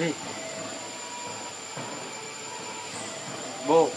Hey. Bo.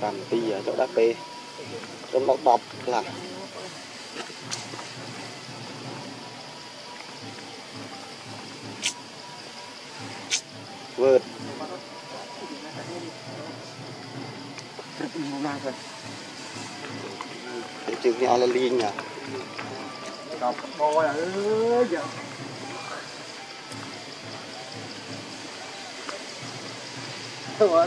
Làm tí ở chỗ đá pê trong bọc bọc là vượt để chừng nhau là liên nhỉ đọc coi à giờ thôi